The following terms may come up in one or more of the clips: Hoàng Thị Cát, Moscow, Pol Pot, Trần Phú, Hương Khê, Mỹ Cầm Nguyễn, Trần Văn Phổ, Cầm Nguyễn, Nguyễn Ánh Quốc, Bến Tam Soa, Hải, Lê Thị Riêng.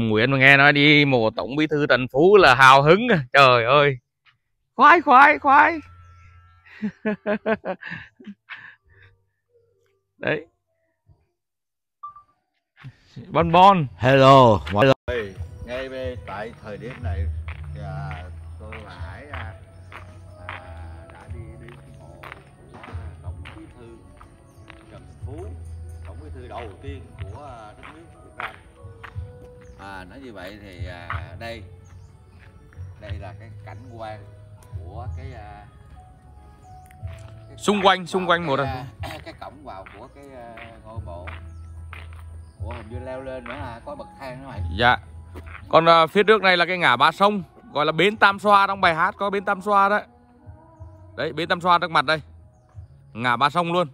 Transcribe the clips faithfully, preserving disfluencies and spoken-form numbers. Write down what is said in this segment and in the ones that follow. Nguyễn mà nghe nói đi mùa Tổng Bí thư Trần Phú là hào hứng, trời ơi, khoái khoái khoái. Đấy. Bon Bon, hello. hello. Ngay về tại thời điểm này à, tôi và Hải à, đã đi đến mộ của Tổng Bí thư Trần Phú, Tổng Bí thư đầu tiên của đất nước Việt Nam. À, nói như vậy thì à, đây đây là cái cảnh quan của cái, à, cái xung quanh xung quanh một cái, à, cái cổng vào của cái à, ngôi mộ. Ủa, hình như leo lên nữa à, có bậc thang nữa mày. Dạ. Còn à, phía trước này là cái ngã ba sông, gọi là Bến Tam Soa, trong bài hát có Bến Tam Soa đấy. Đấy, Bến Tam Soa trước mặt đây. Ngã ba sông luôn.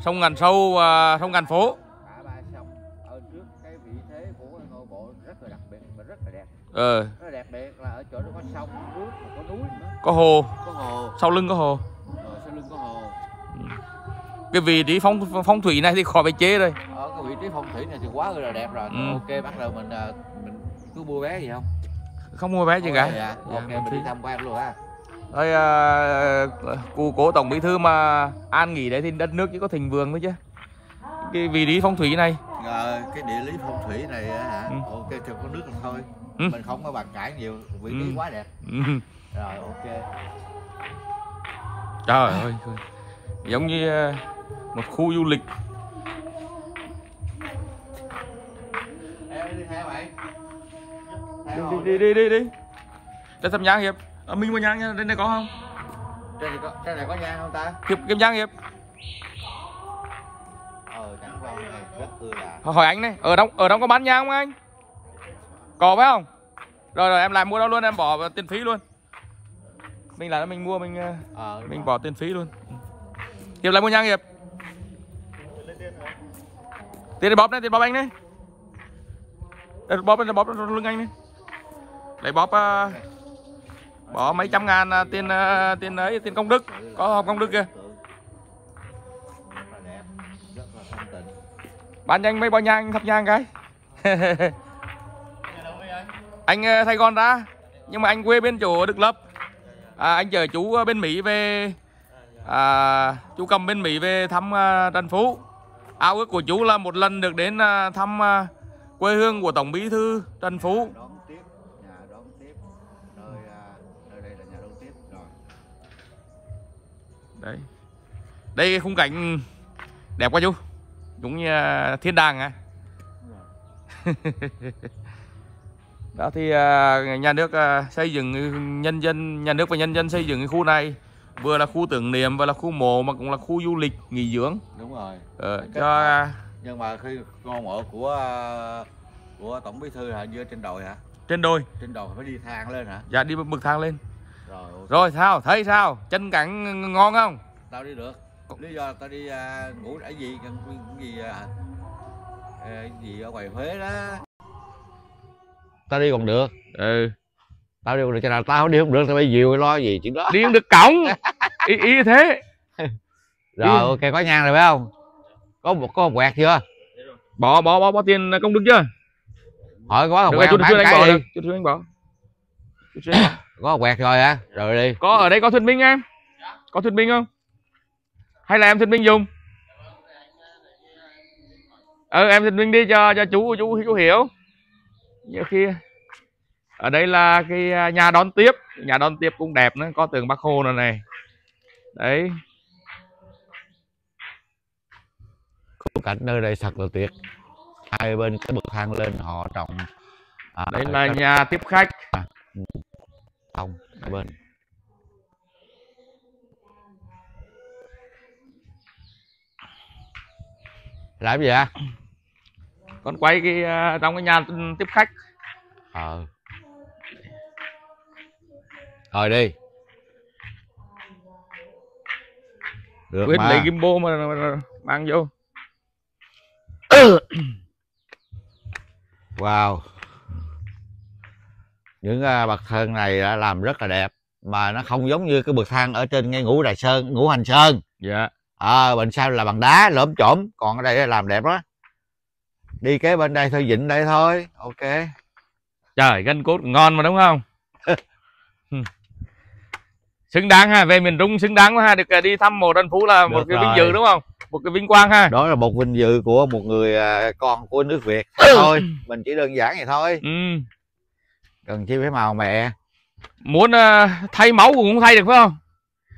Sông ngàn sâu, à, sông ngàn phố. Ngã ba sông ở trước, cái vị thế của ngôi mộ rất là đặc biệt và rất là đẹp. Ờ. Rất là đặc biệt là ở chỗ đó có sông, nước, có núi nữa. Có hồ. Có hồ. Sau lưng có hồ. Ờ, sau lưng có hồ. Cái vị trí phong phong thủy này thì khỏi phải chế rồi. Ở cái vị trí phong thủy này thì quá là đẹp rồi. Ừ. Ok, bắt đầu mình mình cứ mua vé gì không? Không mua vé gì cả. Dạ. Ok, dạ, mình, mình đi tham quan luôn ha. Ơi à, cụ cố Tổng Bí thư mà an nghỉ đấy thì đất nước chỉ có thịnh vượng thôi chứ. Cái vị trí phong thủy này. Rồi, cái địa lý phong thủy này hả? Ừ. Ok, thì có nước thôi. Ừ. Mình không có bàn cãi nhiều, vị trí ừ. quá đẹp. Ừ. Rồi, ok. Trời ơi. Giống như một khu du lịch. Đi đi đi đi đi. Cho xem nhang hiệp. À, mình mua nhang nha, trên này có không? Trên này có, trên này có nhang không ta? Hiệp kiếm nhang hiệp. Ờ, cảnh quan này rất ư là. Hỏi anh này, ở đông ở đông có bán nhang không anh? Có phải không? Rồi rồi em lại mua đó luôn, em bỏ tiền phí luôn. Mình là mình mua mình ờ, mình bỏ tiền phí luôn. Hiệp lại mua nhang hiệp. Tiền bóp này, tiền bóp anh đấy. Bóp lên, bóp lên lưng anh đi. Lấy bóp uh, bỏ mấy trăm ngàn uh, tiền uh, tiền ấy, tiền công đức, có hộp công đức kìa. Bán nhanh mấy bao nhang, thắp nhang cái. Anh uh, Sài Gòn ra, nhưng mà anh quê bên chỗ Đức Lập. À, anh chở chú bên Mỹ về. À, chú Cầm bên Mỹ về thăm uh, Trần Phú. Ao ước của chú là một lần được đến uh, thăm uh, quê hương của Tổng Bí thư Trần Phú. Nhà đón tiếp, nhà đón tiếp. Nơi, uh, nơi đây là nhà đón tiếp rồi. Đấy. Đây khung cảnh đẹp quá chú. Đúng như uh, thiên đàng à. Đó thì uh, nhà nước uh, xây dựng nhân dân, nhà nước và nhân dân xây dựng cái khu này vừa là khu tưởng niệm và là khu mộ mà cũng là khu du lịch nghỉ dưỡng. Đúng rồi. Ờ, cho nhưng mà khi ngôi mộ của của Tổng Bí thư là như trên đồi hả? Trên đồi. Trên đồi phải đi thang lên hả? Dạ đi bậc thang lên. Rồi. Okay. Rồi sao? Thấy sao? Chân cẳng ngon không? Tao đi được. Lý do tao đi uh, ngủ ở gì cái gì uh, gì ở ngoài Huế đó. Tao đi còn được. Ừ. Tao đi còn được, cho nào tao đi không được tao phải dìu lo gì chuyện đó. Đi không được cổng. ý ý thế. Rồi đi. Ok có nhang rồi phải không? Có một có một quẹt chưa? Bỏ bỏ bỏ bỏ tiền công đức chưa? Hỏi có một quẹt bán cái đi. Chút xíu anh bỏ. Chút xíu. Có một quẹt rồi hả? Rồi đi. Có ở đây có thuyết minh em? Có thuyết minh không? Hay là em thuyết minh dùng? Ừ em thuyết minh đi cho cho chú chú chú hiểu. Như kia. Ở đây là cái nhà đón tiếp, nhà đón tiếp cũng đẹp nữa, có tượng Bác Hồ nữa này. Đấy. Khung cảnh nơi đây thật là tuyệt. Hai bên cái bậc thang lên họ trồng. À, đây là các... nhà tiếp khách. À, không, hai bên. Làm gì vậy? Con quay cái trong cái nhà tiếp khách. Ờ. Rồi đi. Được quyết mà. Lấy gimbal mà, mà, mà mang vô. Wow. Những uh, bậc thang này đã làm rất là đẹp. Mà nó không giống như cái bậc thang ở trên ngay Ngũ Đài Sơn, Ngũ Hành Sơn. Dạ. À, bên sau là bằng đá, lởm chởm. Còn ở đây làm đẹp đó. Đi kế bên đây thôi, vịnh đây thôi. Ok. Trời, gân cốt ngon mà đúng không? Xứng đáng ha, về miền Trung xứng đáng quá ha, được đi thăm mộ Trần Phú là được một cái rồi. Vinh dự đúng không? Một cái vinh quang ha. Đó là một vinh dự của một người con của nước Việt thôi. Mình chỉ đơn giản vậy thôi. Ừ. Cần chi phải màu mẹ. Muốn uh, thay máu cũng không thay được phải không?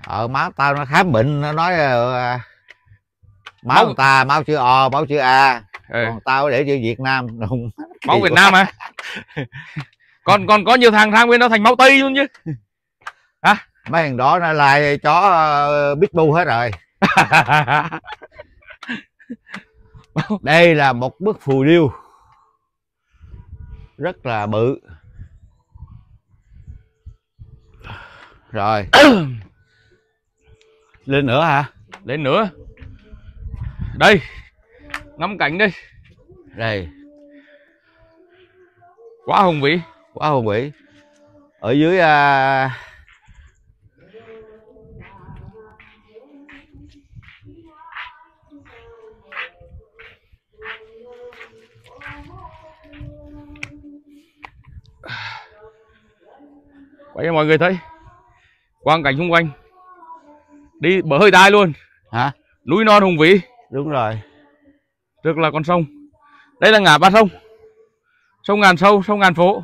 Ờ, má tao nó khám bệnh nó nói uh, máu người ta máu chữ O, máu chữ A. Ừ. Còn tao để chữ Việt Nam. Máu Việt Nam hả? À? Còn còn có nhiều thằng thang bên nó thành máu Tây luôn chứ. Hả? À? Mấy thằng đó nó lại chó uh, Pitbull hết rồi. Đây là một bức phù điêu rất là bự. Rồi. Lên nữa hả? Lên nữa. Đây. Ngắm cảnh đi. Đây. Quá hùng vĩ, quá hùng vĩ. Ở dưới uh... quay cho mọi người thấy quang cảnh xung quanh, đi bờ hơi đai luôn hả? Núi non hùng vĩ, đúng rồi. Trước là con sông, đây là ngã ba sông, sông Ngàn Sâu, sông Ngàn Phố,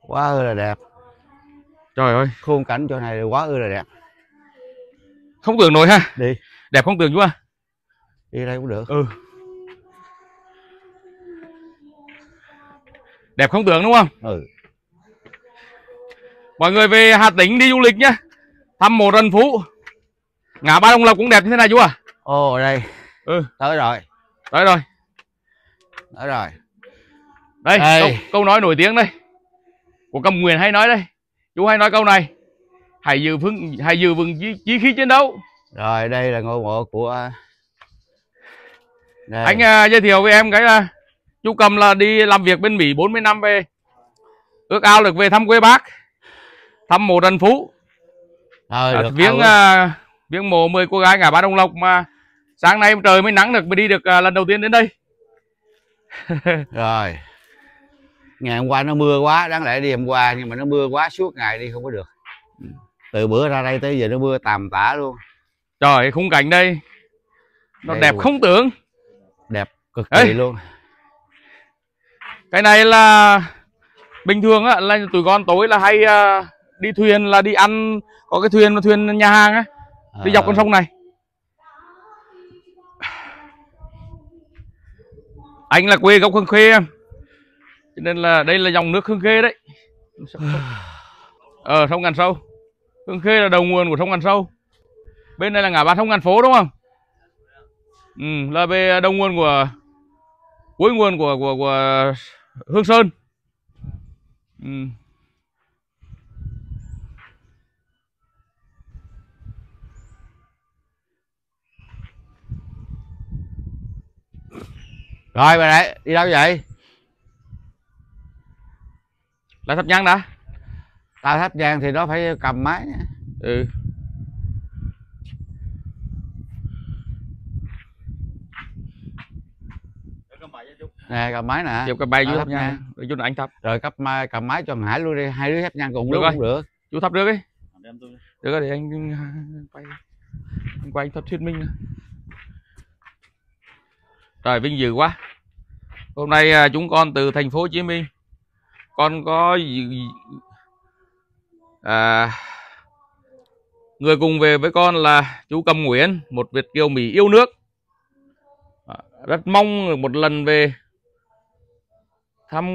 quá ư là đẹp. Trời ơi, khung cảnh chỗ này quá ư là đẹp, không tưởng nổi ha. Đi đẹp không tưởng chú à, đi đây cũng được. Ừ, đẹp không tưởng đúng không? Ừ. Mọi người về Hà Tĩnh đi du lịch nhé, thăm mộ Trần Phú. Ngã ba Đồng Lộc cũng đẹp như thế này chú à. Ồ đây. Ừ, tới rồi, tới rồi, tới rồi. Đây, đây. Câu, câu nói nổi tiếng đây của Cầm Nguyễn hay nói đây. Chú hay nói câu này: hãy giữ vững, hãy giữ vững chí khí chiến đấu. Rồi đây là ngôi mộ của đây. Anh uh, giới thiệu với em cái là chú Cầm là đi làm việc bên Mỹ bốn mươi năm về, ước ao được về thăm quê bác, thăm mộ Trần Phú. Rồi, à, được viếng uh, viếng mộ mười cô gái ngã ba Đồng Lộc mà sáng nay trời mới nắng được, mới đi được uh, lần đầu tiên đến đây. Rồi. Ngày hôm qua nó mưa quá, đáng lẽ đi hôm qua nhưng mà nó mưa quá suốt ngày đi không có được. Từ bữa ra đây tới giờ nó mưa tầm tã luôn. Trời, khung cảnh đây nó đây đẹp rồi. Không tưởng. Đẹp cực kỳ Ê. Luôn. Cái này là bình thường á, là tụi con tối là hay uh, đi thuyền, là đi ăn, có cái thuyền, thuyền nhà hàng á, đi à... dọc con sông này. Anh là quê gốc Hương Khê, cho nên là đây là dòng nước Hương Khê đấy. Ờ, sông Ngàn Sâu, Hương Khê là đầu nguồn của sông Ngàn Sâu. Bên đây là ngã ba sông Ngàn Phố đúng không? Ừ, là về đầu nguồn của cuối nguồn của của của Hương Sơn. Ừ. Rồi bà đấy, đi đâu vậy? Lại thắp nhang đã. Tao thắp nhang thì nó phải cầm máy. Ừ. Nè, cầm máy nè. Chịu cầm máy chú thắp nhang. Rồi chú anh thắp. Rồi cấp máy, cầm máy cho thằng Hải luôn đi, hai đứa thắp nhang cùng luôn cũng được. Chú thắp trước đi. Được rồi, để anh quay. Anh quay anh thắp thuyết minh. Trời, vinh dự quá. Hôm nay chúng con từ thành phố Hồ Chí Minh, con có à, người cùng về với con là chú Cầm Nguyễn, một Việt kiều Mỹ yêu nước. Rất mong một lần về thăm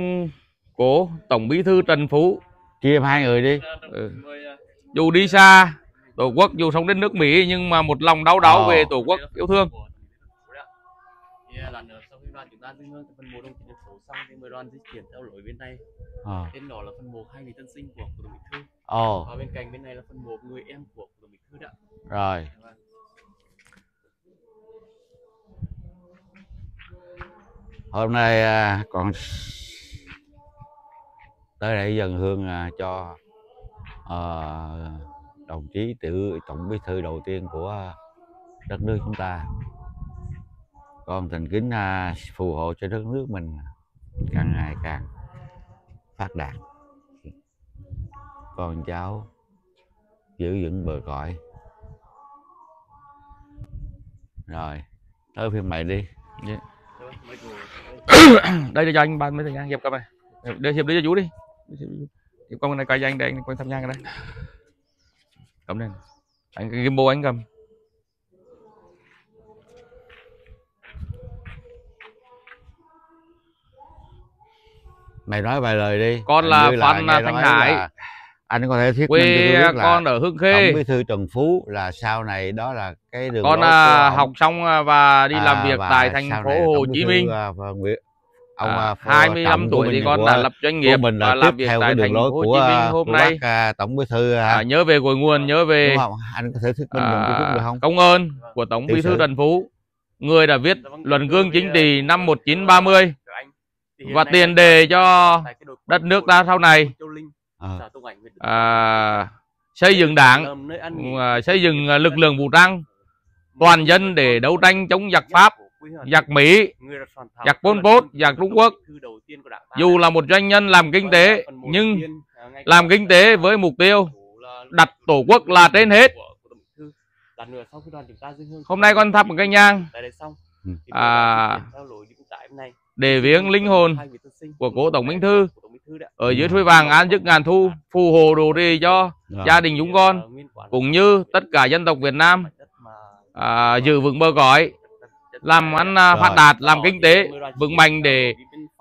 cố Tổng Bí thư Trần Phú. Chia hai người đi. Ừ. Dù đi xa Tổ quốc, dù sống đến nước Mỹ nhưng mà một lòng đau đáu về Tổ quốc yêu thương. Lần nữa sau khi đoàn chúng ta dâng hương phân mộ Đồng chí Trần Phú xong thì mười đoàn di chuyển theo lối bên này. À. Trên đó là phân mộ hai vị tân sinh của Tổng Bí thư. Ồ. Và bên cạnh bên này là phân mộ người em của Tổng Bí thư đó. Rồi. Hôm nay còn tới đây dâng hương cho đồng chí tự Tổng Bí thư đầu tiên của đất nước chúng ta. Con thành kính phù hộ cho đất nước mình càng ngày càng phát đạt, con cháu giữ vững bờ cõi. Rồi tới phim mày đi. Yeah. Đây cho anh ban mấy thời gian hiệp cầm này, để hiệp đi cho chú đi. Hiệp con này coi cho anh để anh quan tâm nha cái đây. Cầm lên, anh cái gimbo anh cầm. Mày nói vài lời đi. Con là fan là Thanh Hải. Anh có thể thuyết minh cho tôi biết là con ở Hương Khê. Tổng bí thư Trần Phú là sau này đó là cái đường. Con à, học xong và đi à, làm việc tại thành phố Hồ Chí Minh. Ông à, hai mươi lăm tuổi thì con đã lập doanh nghiệp mình là làm việc theo tại thành phố Hồ Chí Minh. Hôm nay tổng bí thư à, nhớ về cội nguồn, nhớ về anh có thể thuyết minh được không? Công ơn của tổng bí thư Trần Phú, người đã viết luận cương chính trị năm một nghìn chín trăm ba mươi và tiền đề cho đất nước ta sau này. À. À, xây dựng đảng, à, xây dựng lực lượng vũ trang toàn dân để đấu tranh chống giặc Pháp, giặc Mỹ, giặc Pol Pot, giặc Trung Quốc. Dù là một doanh nhân làm kinh tế, nhưng làm kinh tế với mục tiêu đặt tổ quốc là trên hết. Hôm nay con thắp một cây nhang à, để viếng linh hồn của cố tổng bí thư ở dưới Suối Vàng an giấc ngàn thu, phù hộ đồ đi cho rồi. Gia đình chúng con cũng như tất cả dân tộc Việt Nam à, giữ vững bờ cõi, làm ăn rồi. Phát đạt, làm kinh tế vững mạnh để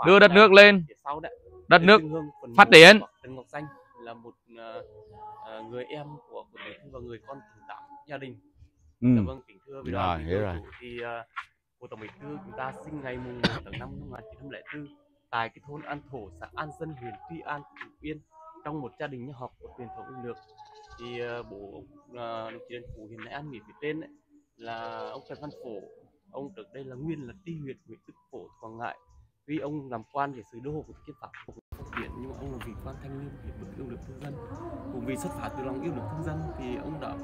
đưa đất nước lên, đất nước phát triển. Ừ. Rồi, hiểu rồi. Của tổng bí thư chúng ta sinh ngày mùng một tháng năm năm một nghìn chín trăm lẻ tư tại cái thôn An Thổ, xã An Dân, huyện Tuy An, tỉnh Yên, trong một gia đình nhà học của truyền thống yêu nước. Thì bố đồng chí Trần Phú hiện nay ăn nghỉ phía trên ấy, là ông Trần Văn Phổ. Ông trước đây là nguyên là tri huyện huyện Đức Phổ, Quảng Ngãi. Tuy ông làm quan về sự đô hộ của kiếp Pháp của phát triển, nhưng ông là vị quan thanh niên vì bức yêu nước thương dân. Cùng vì xuất phát từ lòng yêu nước thương dân thì ông đã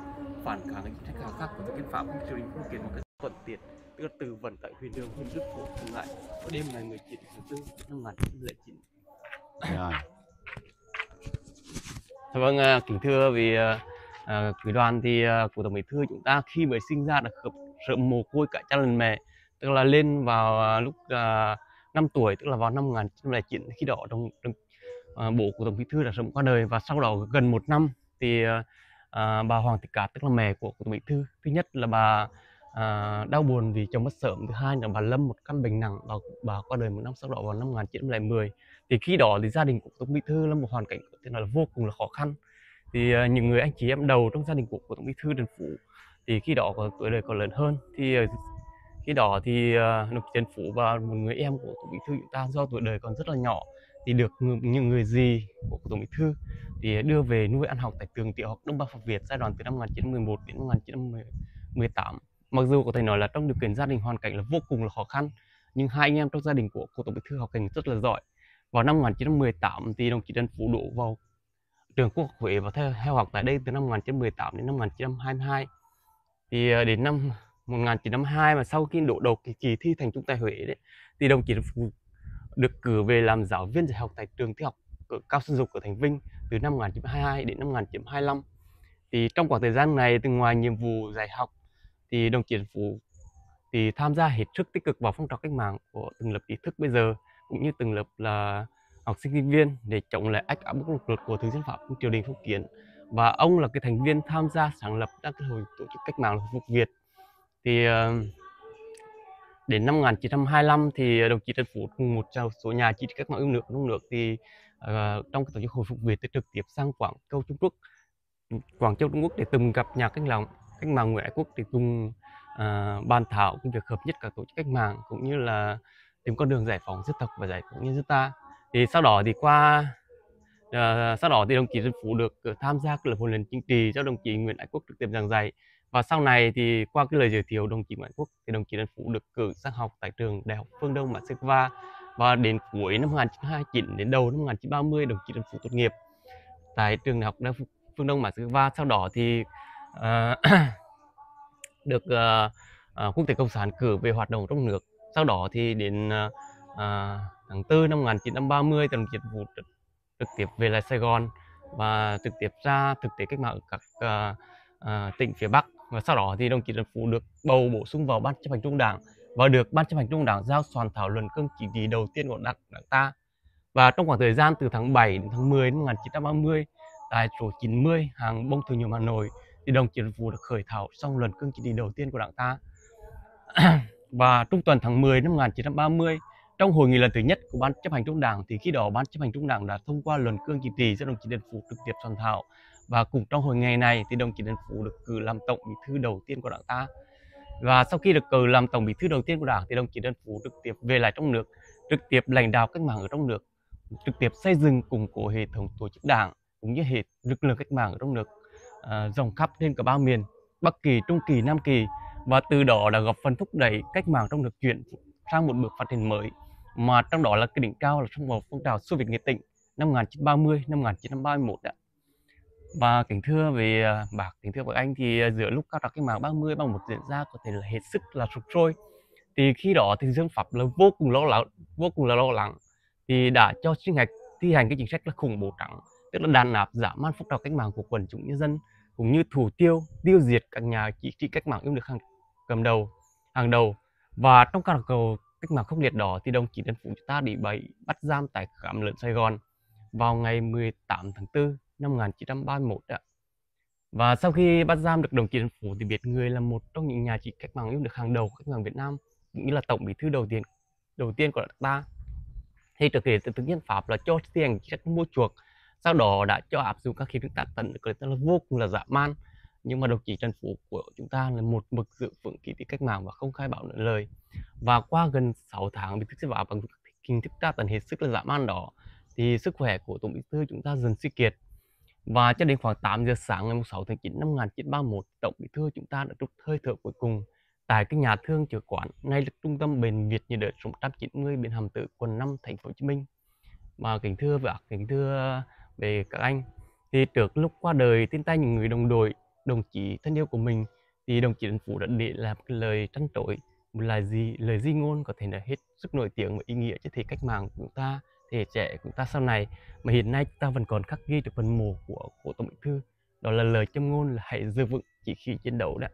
phản kháng những cách khảo sát của kiếp Pháp triều đình phong kiến một cách thuận tiện. Từ vận tại huyện đường huyện Đức Phổ, Quảng Ngãi vào đêm ngày mười chín tháng tư năm một nghìn chín trăm lẻ chín. Vâng, kính thưa vì à, quý đoàn thì à, của tổng bí thư chúng ta khi mới sinh ra đã khớp sợ mồ côi cả cha lần mẹ, tức là lên vào à, lúc à, năm tuổi, tức là vào năm một nghìn chín trăm lẻ chín. Khi đó đồng, đồng, à, bố của tổng bí thư đã sớm qua đời, và sau đó gần một năm thì à, bà Hoàng Thị Cát, tức là mẹ của, của tổng bí thư, thứ nhất là bà À, đau buồn vì chồng mất sớm, thứ hai là bà lâm một căn bệnh nặng và bà qua đời một năm sau đó vào năm một nghìn chín trăm mười. Thì khi đó thì gia đình của tổng bí thư là một hoàn cảnh thì là vô cùng là khó khăn. Thì à, những người anh chị em đầu trong gia đình của, của tổng bí thư Trần Phú thì khi đó có tuổi đời còn lớn hơn. Thì à, khi đó thì à, đồng chí Trần Phú và một người em của tổng bí thư chúng ta do tuổi đời còn rất là nhỏ thì được những người dì của, của tổng bí thư thì đưa về nuôi ăn học tại trường tiểu học Đông Ba Pháp Việt giai đoạn từ năm một nghìn chín trăm mười một đến một nghìn chín trăm mười tám. Mặc dù có thể nói là trong điều kiện gia đình hoàn cảnh là vô cùng là khó khăn, nhưng hai anh em trong gia đình của cô tổng bí thư học hành rất là giỏi. Vào năm một nghìn chín trăm mười tám thì đồng chí Trần Phú đỗ vào trường Quốc học Huế và theo, theo học tại đây từ năm một nghìn chín trăm mười tám đến năm một nghìn chín trăm hai mươi hai. Thì đến năm một nghìn chín trăm hai mươi hai mà sau khi đỗ đầu kỳ, kỳ thi thành trung tại Huế đấy, thì đồng chí Trần Phú được cử về làm giáo viên dạy học tại trường tiểu học Cao Xuân Dục ở thành Vinh từ năm một nghìn chín trăm hai mươi hai đến năm một nghìn chín trăm hai mươi lăm. Thì trong khoảng thời gian này, từ ngoài nhiệm vụ dạy học thì đồng chí Trần Phú thì tham gia hết sức tích cực vào phong trào cách mạng của từng lớp ý thức bây giờ cũng như từng lớp là học sinh sinh viên để chống lại ách áp bức lục lột của thực dân Pháp triều đình phong kiến, và ông là cái thành viên tham gia sáng lập các hội tổ chức cách mạng Phục Việt. Thì đến năm một nghìn chín trăm hai mươi lăm thì đồng chí Trần Phú cùng một số nhà chỉ cách mạng yêu nước trong nước thì uh, trong tổ chức hội Phục Việt trực tiếp sang Quảng Châu Trung Quốc, Quảng Châu Trung Quốc để từng gặp nhà cách mạng cách mạng Nguyễn Ánh Quốc thì cùng à, bàn thảo cái việc hợp nhất các tổ chức cách mạng cũng như là tìm con đường giải phóng dân tộc và giải phóng nhân dân ta. Thì sau đó thì qua à, sau đó thì đồng chí Trần Phú được tham gia câu lạc bộ huấn luyện chính trị do đồng chí Nguyễn Ánh Quốc trực tiếp giảng dạy, và sau này thì qua cái lời giới thiệu đồng chí Nguyễn Ánh Quốc thì đồng chí Trần Phú được cử sang học tại trường Đại học Phương Đông Moscow, và đến cuối năm một nghìn chín trăm hai mươi chín đến đầu năm một nghìn chín trăm ba mươi đồng chí Trần Phú tốt nghiệp tại trường Đại học Đại học Phương Đông Moscow. Sau đó thì À, được à, à, Quốc tế Cộng sản cử về hoạt động trong nước. Sau đó thì đến à, tháng tư năm một nghìn chín trăm ba mươi đồng chí Trần Phú trực tiếp về lại Sài Gòn và trực tiếp ra thực tế cách mạng ở các uh, tỉnh phía Bắc. Và sau đó thì đồng chí Trần Phú được bầu bổ sung vào Ban Chấp hành Trung ương Đảng và được Ban Chấp hành Trung ương Đảng giao soạn thảo luận cương chính trị đầu tiên của đảng, đảng ta. Và trong khoảng thời gian từ tháng bảy đến tháng mười năm một nghìn chín trăm ba mươi, tại số chín mươi hàng Bông Thường Nhộm Hà Nội, thì đồng chí Trần Phú được khởi thảo xong luận cương chính trị đầu tiên của đảng ta. Và trung tuần tháng mười năm một nghìn chín trăm ba mươi, trong hội nghị lần thứ nhất của Ban Chấp hành Trung ương Đảng, thì khi đó Ban Chấp hành Trung ương Đảng đã thông qua luận cương chính trị do đồng chí Trần Phú trực tiếp soạn thảo, và cùng trong hội ngày này thì đồng chí Trần Phú được cử làm tổng bí thư đầu tiên của đảng ta. Và sau khi được cử làm tổng bí thư đầu tiên của đảng thì đồng chí Trần Phú trực tiếp về lại trong nước, trực tiếp lãnh đạo cách mạng ở trong nước, trực tiếp xây dựng củng cố hệ thống tổ chức đảng cũng như hệ lực lượng cách mạng ở trong nước uh, rộng khắp trên cả ba miền Bắc Kỳ, Trung Kỳ, Nam Kỳ, và từ đó đã góp phần thúc đẩy cách mạng trong nước chuyển sang một bước phát triển mới, mà trong đó là cái đỉnh cao là trong một phong trào Xô Việt Nghệ Tĩnh năm một nghìn chín trăm ba mươi năm một nghìn chín trăm ba mươi mốt ạ. Và kính thưa về bác, kính thưa bác anh, thì giữa lúc các cách mạng ba mươi bằng một diễn ra có thể là hết sức là sụp sôi, thì khi đó thì Dương Pháp là vô cùng lo lắng, vô cùng là lo lắng thì đã cho sinh hạch thi hành cái chính sách là khủng bố trắng, tức là đàn áp dã man phong trào cách mạng của quần chúng nhân dân, cũng như thủ tiêu tiêu diệt các nhà chỉ trị cách mạng yêu nước hàng cầm đầu hàng đầu. Và trong các cuộc cách mạng khốc liệt đó thì đồng chí Trần Phú ta bị bẫy bắt giam tại Khám Lớn Sài Gòn vào ngày mười tám tháng tư năm một nghìn chín trăm ba mươi mốt ạ. Và sau khi bắt giam được đồng chí Trần Phú thì biết người là một trong những nhà chỉ cách mạng yêu nước hàng đầu của cách mạng Việt Nam, cũng như là tổng bí thư đầu tiên đầu tiên của ta. Thì thực hiện từ thực dân Pháp là cho thi hành chính sách mua chuộc, sau đó đã cho áp dụng các hình thức tàn tận là vô cùng là dã man, nhưng mà đồng chí Trần Phú của chúng ta là một mực giữ vững kỳ tích cách mạng và không khai báo nửa lời. Và qua gần sáu tháng bị thực dân Pháp bằng hình thức tra tấn hết sức là dã man đó, thì sức khỏe của tổng bí thư chúng ta dần suy kiệt. Và cho đến khoảng tám giờ sáng ngày sáu tháng chín năm một nghìn chín trăm ba mươi mốt, tổng bí thư chúng ta đã trút hơi thở cuối cùng tại cái nhà thương chợ quán ngay lực trung tâm bền Việt như đợt số một trăm chín mươi bên Hàm Tử, quận năm, thành phố Hồ Chí Minh. Mà kính thưa và kính thưa về các anh, thì trước lúc qua đời tin tay những người đồng đội, đồng chí thân yêu của mình, thì đồng chí Trần Phú đã để làm cái lời trăn trối, một là gì lời di ngôn có thể là hết sức nổi tiếng và ý nghĩa cho thế cách mạng của chúng ta, thế trẻ của chúng ta sau này, mà hiện nay chúng ta vẫn còn khắc ghi được phần mộ của của tổng bí thư, đó là lời châm ngôn là hãy giữ vững chỉ khi chiến đấu đấy.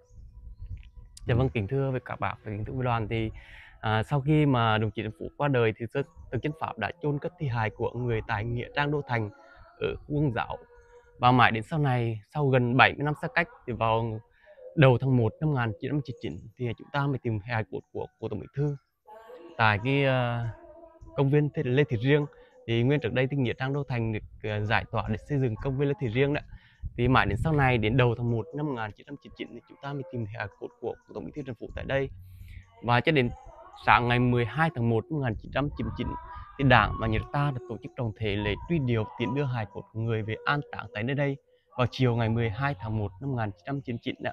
Dạ vâng, kính thưa với các bạn và kính thưa với đoàn, thì à, sau khi mà đồng chí Trần Phú qua đời thì thực dân Pháp đã chôn cất thi hài của người tại nghĩa trang Đô Thành ở khu Hương Giảo. Và mãi đến sau này, sau gần bảy mươi năm xa cách, thì vào đầu tháng một năm một nghìn chín trăm chín mươi chín thì chúng ta mới tìm hài cốt của của tổng bí thư tại cái uh, công viên Lê Thị Riêng. Thì nguyên trước đây thì nghĩa trang Đô Thành được uh, giải tỏa để xây dựng công viên Lê Thị Riêng đấy. Thì mãi đến sau này, đến đầu tháng một năm một nghìn chín trăm chín mươi chín thì chúng ta mới tìm hài cốt của tổng bí thư Trần Phú tại đây. Và cho đến sáng ngày mười hai tháng một năm một nghìn chín trăm chín mươi chín thì đảng và nhà nước ta đã tổ chức trọng thể lễ truy điệu tiễn đưa hài cốt của người về an táng tại nơi đây vào chiều ngày mười hai tháng một năm một nghìn chín trăm chín mươi chín ạ.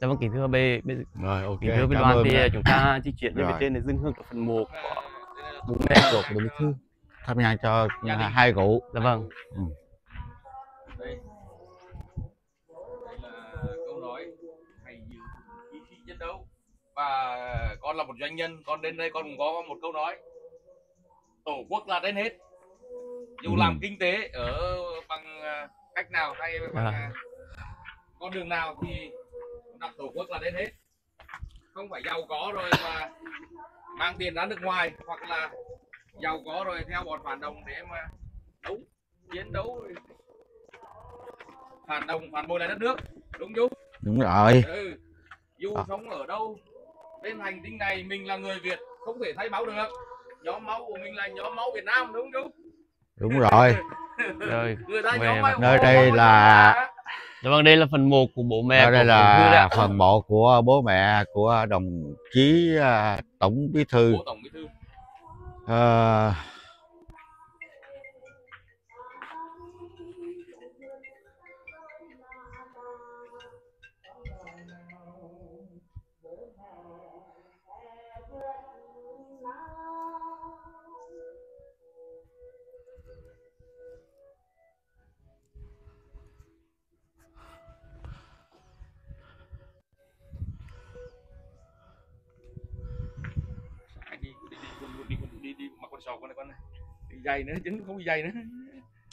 Dạ vâng, kính thưa bê, bê... Rồi, okay, kính thưa bên đoàn thì chúng ta di chuyển lên trên để dâng hương cho phần mộ của bố mẹ của tổng bí thư, thắp nhang cho hai cụ. Dạ vâng. Ừ. Đây. Đây là câu nói hãy giữ ý chí chiến đấu. Và con là một doanh nhân, con đến đây con cũng có một câu nói: Tổ quốc là đến hết. Dù ừ. làm kinh tế ở bằng cách nào hay bằng à. con đường nào thì đặt tổ quốc là đến hết. Không phải giàu có rồi mà mang tiền ra nước ngoài, hoặc là giàu có rồi theo bọn phản động để mà đấu, chiến đấu, phản động, phản bội lại đất nước. Đúng chứ? Đúng rồi. Ừ. Dù à. sống ở đâu bên hành tinh này, mình là người Việt không thể thay máu được. Nhóm máu của mình là nhóm máu Việt Nam, đúng không? Đúng rồi. Rồi. Nơi đây là vâng, đây là phần mộ của bố mẹ. Ở đây của là phần mộ của bố mẹ của đồng chí uh, tổng bí thư. Của tổng bí thư. Uh...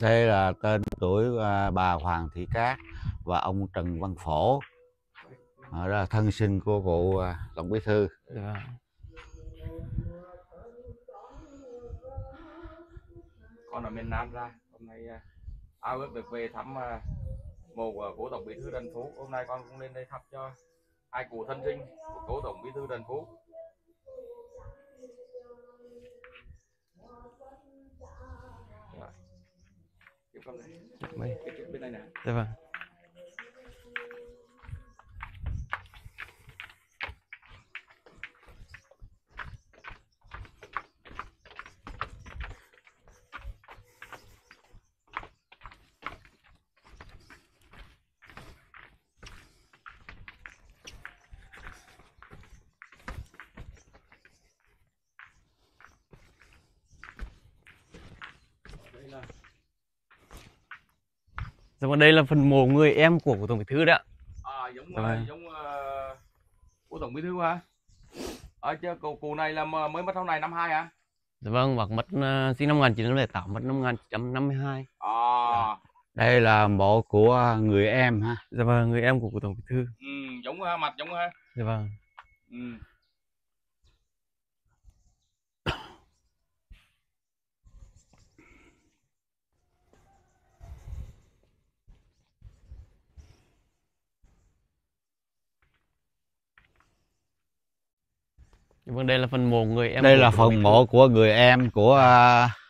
Đây là tên tuổi bà Hoàng Thị Cát và ông Trần Văn Phổ, đó là thân sinh của cụ Tổng Bí Thư. Dạ. Con ở miền Nam ra, hôm nay ao ước được về thăm mộ của cố Tổng Bí Thư Trần Phú. Hôm nay con cũng lên đây thăm cho ai cụ thân sinh của cố Tổng Bí Thư Trần Phú. Bên này nè. Dạ vâng. Còn đây là phần mộ người em của của Tổng Bí Thư đó. À, giống à. giống uh, của Tổng Bí Thư hả? Ở chứ cụ cụ này là mới mất hôm nay năm hai hả? Dạ vâng, bác mất uh, sinh năm một nghìn chín trăm lẻ tám, mất năm một nghìn chín trăm năm mươi hai. À. Dạ. Đây là mộ của người em ha. Dạ vâng, người em của của Tổng Bí Thư. Ừ, giống ha, mặt giống ha. Dạ vâng. Ừ. Đây là phần mộ người em. Đây là phần mộ của người em của uh,